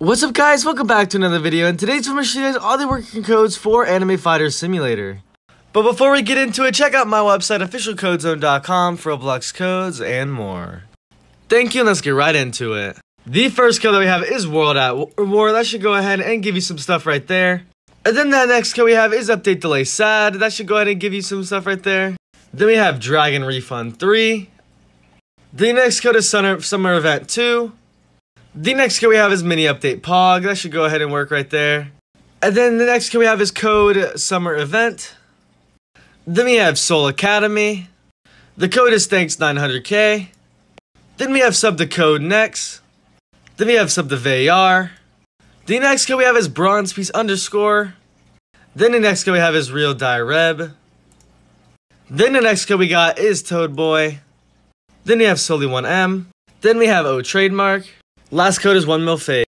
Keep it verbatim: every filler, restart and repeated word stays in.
What's up, guys? Welcome back to another video, and today's I'm going to show you guys all the working codes for Anime Fighters Simulator. But before we get into it, check out my website, official code zone dot com, for Roblox codes and more. Thank you, and let's get right into it. The first code that we have is World at War. That should go ahead and give you some stuff right there. And then that next code we have is Update Delay Sad. That should go ahead and give you some stuff right there. Then we have Dragon Refund three. The next code is Summer, Summer Event two. The next code we have is Mini Update Pog. That should go ahead and work right there. And then the next code we have is Code Summer Event. Then we have Soul Academy. The code is Thanks nine hundred K. Then we have Sub the Code Next. Then we have Sub the V A R. The next code we have is Bronze Piece Underscore. Then the next code we have is Real Die Reb. Then the next code we got is Toad Boy. Then we have Solely one M. Then we have O Trademark. Last code is one mil fade.